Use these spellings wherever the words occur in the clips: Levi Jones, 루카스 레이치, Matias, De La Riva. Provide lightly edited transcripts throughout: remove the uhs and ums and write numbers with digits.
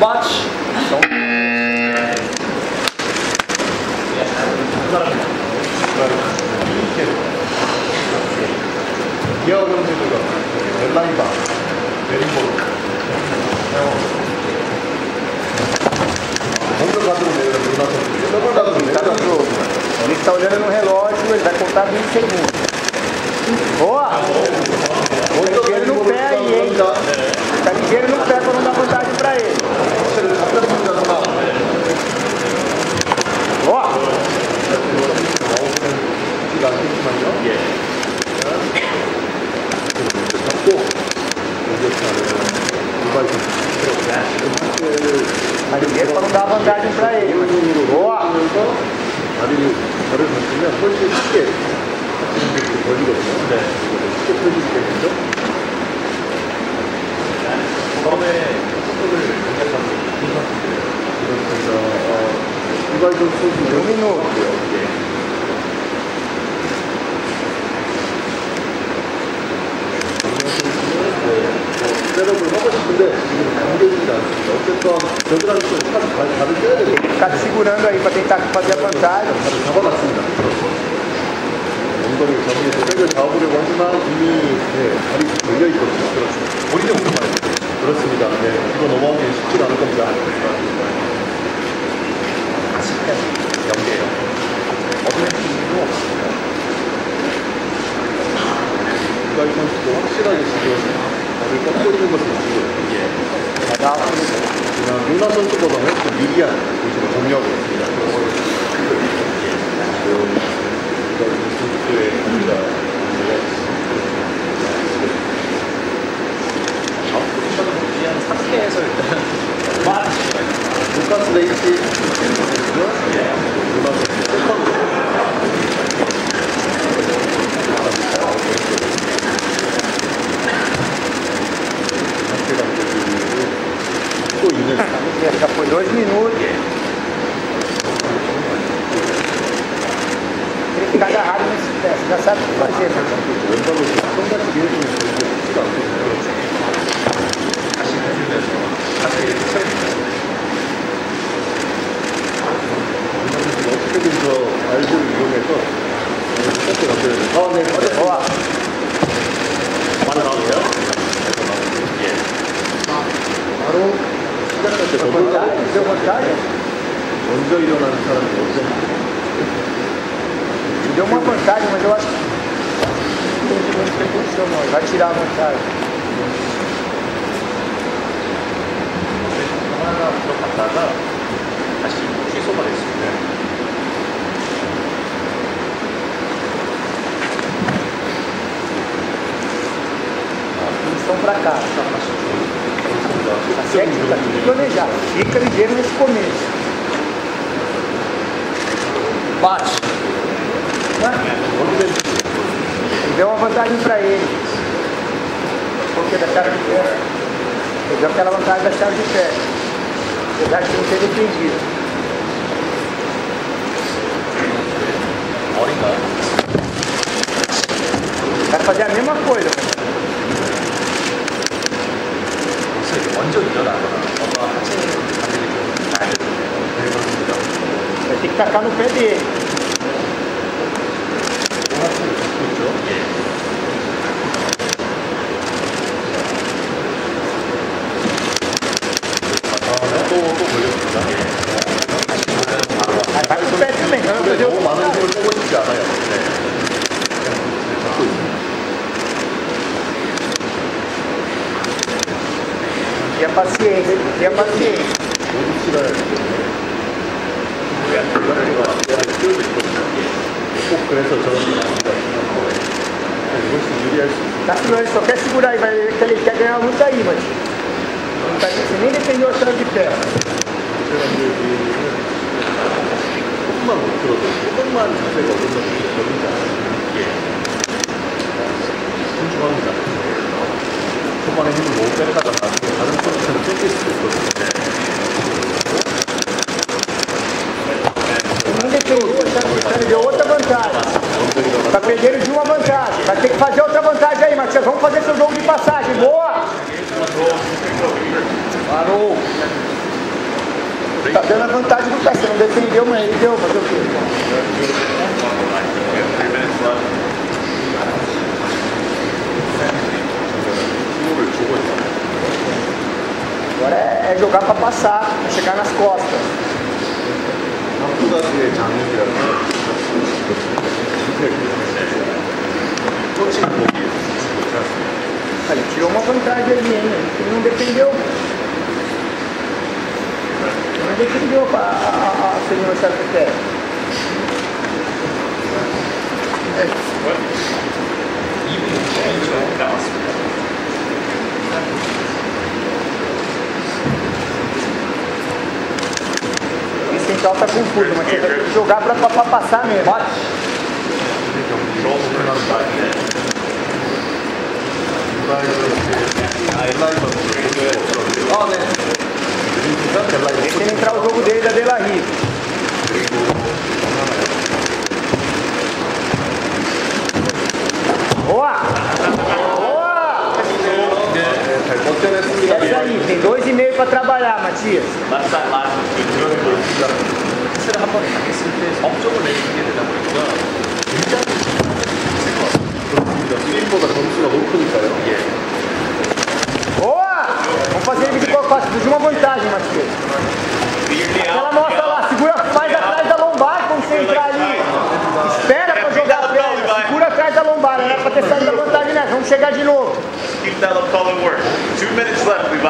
bate. 기하원형제도가 델라이바 내림보로 ombro dado no meio, ele está olhando no relógio, ele vai contar 20 segundos. Boa! Muito ligeiro no pé aí, hein? Tá ligeiro no pé pra não dar vantagem pra ele. Boa! Marinheiro para não dar vantagem para ele. Boa! Marinheiro, agora nós temos a força de esquerda. Então, ficar segurando aí para tentar fazer a vantagem. 선수보다는 좀 미리한 공격이 있습니다. 상태에서 일단 루카스 레이치 já foi 2 minutos. Tem que ficar agarrado nesse pé, já sabe o que fazer. Deu uma vantagem, mas eu acho que não tem condição, não. Vai tirar a vantagem. Acho que isso parece, né? Eles estão pra cá. A técnica tem que planejar. Fica ligeiro nesse começo. Bate. E deu uma vantagem pra ele. Porque da chave de pé. Ele deu aquela vantagem da chave de pé. Apesar de não ter defendido. Vai fazer a mesma coisa. Vai ter que tacar no pé dele. Vai no pé também. 너무 많은 힘을 쓰고 싶지 않아요. E a paciência, e a paciência. Tá segurando, só quer segurar aí, vai, ele quer ganhar a luta aí, mas você nem defendeu a chave de pé. Deu outra vantagem. Tá perdendo de uma vantagem. Vai ter que fazer outra vantagem aí, Matias. Vamos fazer seu jogo de passagem. Boa! Parou! Está dando a vantagem do cara, você não defendeu, mas ele deu, fazer o quê? Agora é jogar para passar, é chegar nas costas. Ele tirou uma vantagem ali, hein? Ele não defendeu. Mas defendeu a senhora Sartre. Esse central tá confuso, mas você tem que jogar pra passar mesmo. Bate. Ó, né? Tem que entrar o jogo dele da De La Riva. Boa! Boa! É isso aí, tem 2,5 pra trabalhar, Matias. Boa! Vamos fazer ele de cocote, de uma vantagem, Matias. Ela mostra lá, segura mais atrás da lombar, quando você entrar ali. Espera pra jogar a perna, segura atrás da lombar, era pra ter saído da vantagem nessa, vamos chegar de novo. Keep that up, follow work. 2 minutes left, Levi.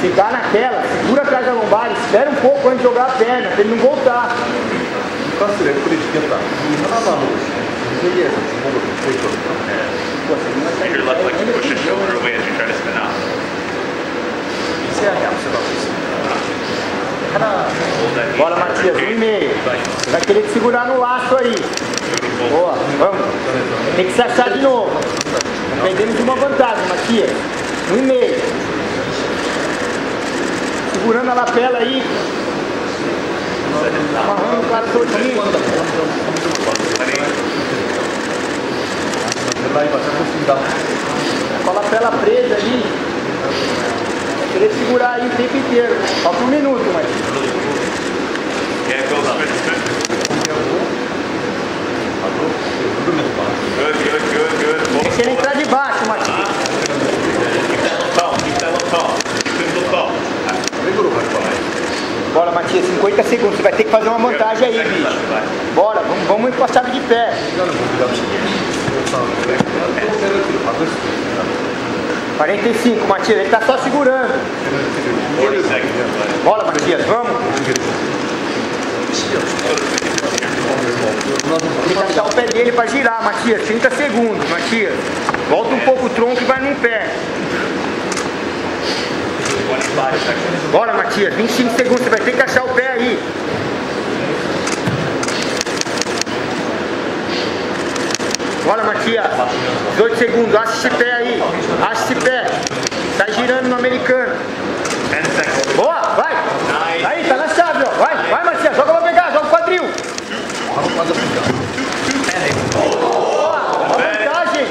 Ficar naquela, segura atrás da lombar, espera um pouco antes de jogar a perna, pra ele não voltar. And your left leg to push his shoulder away as you try to spin out. Bora, Matias, 1,5. Vai querer te segurar no laço aí. Boa, vamos. Tem que se achar de novo. Perdemos de uma vantagem, Matias. 1,5. Segurando a lapela aí. Amarrando o cara todinho. Com a lapela presa ali, querer segurar aí o tempo inteiro. Só por um minuto, mas. Tem que entrar de baixo, Matias. Bora, Matias, 50 segundos. Você vai ter que fazer uma montagem aí, bicho. Bora, vamos com a chave de pé. É. 45, Matias, ele tá só segurando. Bola, Matias, vamos. Tem que achar o pé dele pra girar, Matias. 30 segundos, Matias. Volta um pouco o tronco e vai num pé. Bora, Matias, 25 segundos, você vai ter que achar o pé aí. Bora, Matias, 18 segundos, acha esse pé aí, acha esse pé, tá girando no americano. Boa, vai, aí, tá na chave, ó, vai Matias, joga pra pegar, joga o quadril. Boa, a vantagem.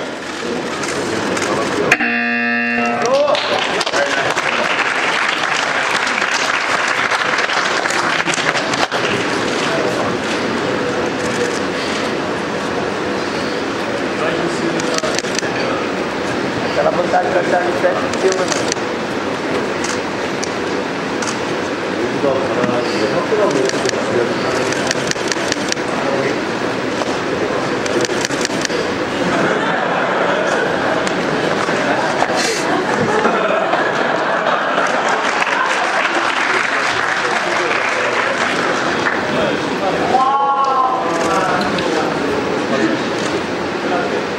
Aquela vantagem da chave de pé que deu, né?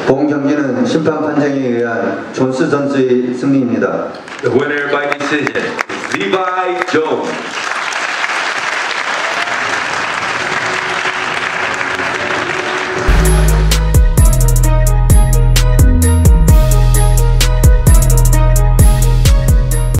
공 경기는 심판 판정에 의한 존스 선수의 승리입니다. The winner by decision, Levi Jones.